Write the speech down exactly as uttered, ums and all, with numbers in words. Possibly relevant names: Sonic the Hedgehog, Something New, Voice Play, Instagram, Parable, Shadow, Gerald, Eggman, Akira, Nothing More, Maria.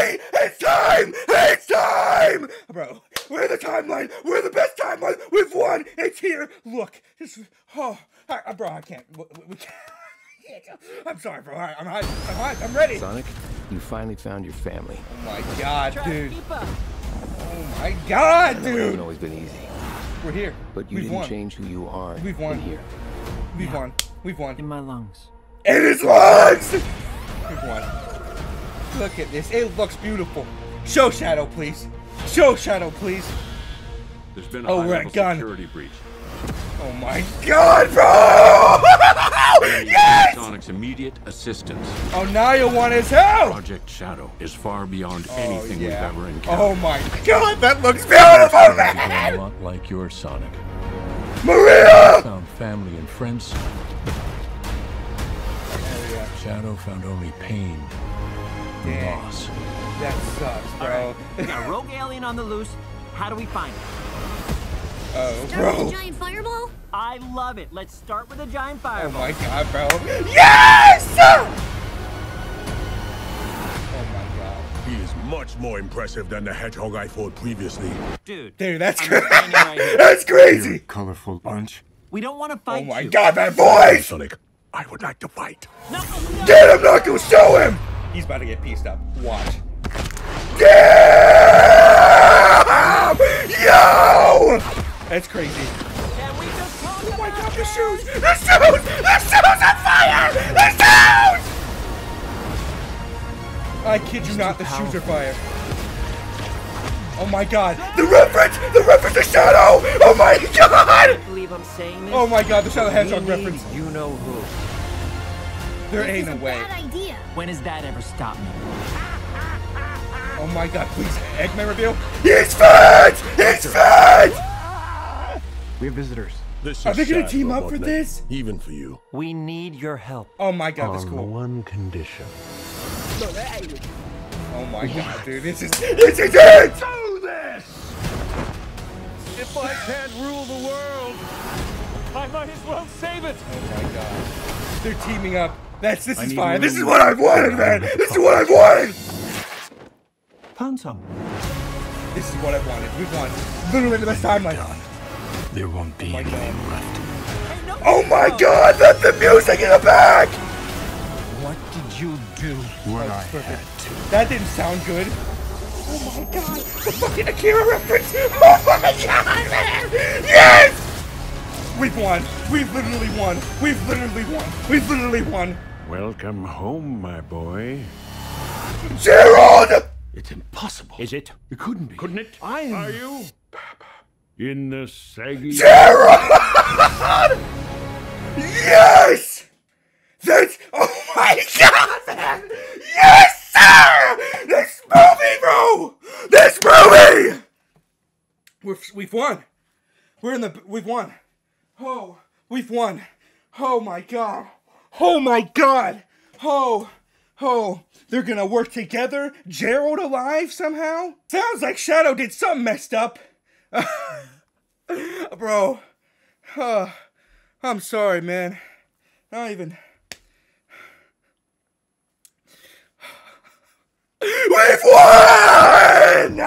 Hey, it's time! It's time! Bro, we're the timeline! We're the best timeline! We've won! It's here! Look, this is, oh, I, bro, I can't, we, we can't. I'm sorry, bro. I'm hot. I'm hot. I'm ready. Sonic, you finally found your family. Oh my god, dude. Oh my god, dude. It hasn't always been easy. We're here. But you We've didn't won. change who you are. We've won here. We've yeah. won. We've won. In my lungs. In his lungs. We've won. Look at this. It looks beautiful. Show Shadow, please. Show Shadow, please. There's been a oh, we're at gun. security breach. Oh my god, bro! Yes! Sonic's immediate assistance. Oh, now you want his help! Project Shadow is far beyond oh, anything yeah. we've ever encountered. Oh my god, that looks beautiful, man! A lot like your Sonic. Maria! Found family and friends. Oh, yeah. Shadow found only pain and Dang. loss. That sucks, bro. We got a rogue alien on the loose. How do we find it? Oh, bro. A giant fireball? I love it. Let's start with a giant fireball. Oh my god, bro. Yes! Oh my god. He is much more impressive than the hedgehog I fought previously. Dude. Dude, that's crazy. Right that's crazy. Colorful bunch. We don't want to fight. Oh my you. god, that voice! Sonic, I would like to fight. No, no. Get him, Knuckle, show him! He's about to get pieced up. Watch. Damn! Yo! That's crazy. Yeah, we just oh my god, the shoes! The shoes! The shoes on fire! The shoes! I kid you not, the shoes are fire. Oh my god. The reference! The reference to Shadow! Oh my god! I can't believe I'm saying this. Oh my god, the Shadow Hedgehog reference. You know who. There ain't no way. Bad idea. When has that ever stopped me? Oh my god, please, Eggman reveal. He's fat! He's fat! We have visitors. This Are they going to team up for this? Even for you. We need your help. Oh my god, that's cool. On one condition. Oh my god, dude, this is this is it! Do this! If I can't rule the world, I might as well save it. Oh my god, they're teaming up. That's this I is fine. This is what I've wanted, man. This is what I've wanted. Found some. This is what I've wanted. We've won. Literally the best time, my god. There won't be anything left. Oh my god, that's the music in the back! What did you do? What I had to. That didn't sound good. Oh my god, the fucking Akira reference! Oh my god, man! Yes! We've won. We've literally won. We've literally won. We've literally won. Welcome home, my boy. Gerald! It's impossible. Is it? It couldn't be. Couldn't it? I am. Are you? In the saggy... Gerald! Yes! That's... Oh my god, man! Yes, sir! This movie, bro! This movie! We've, we've won. We're in the... We've won. Oh, we've won. Oh my god. Oh my god. Oh, oh. They're gonna work together? Gerald alive somehow? Sounds like Shadow did something messed up. Bro, uh, I'm sorry, man. Not even. We've won!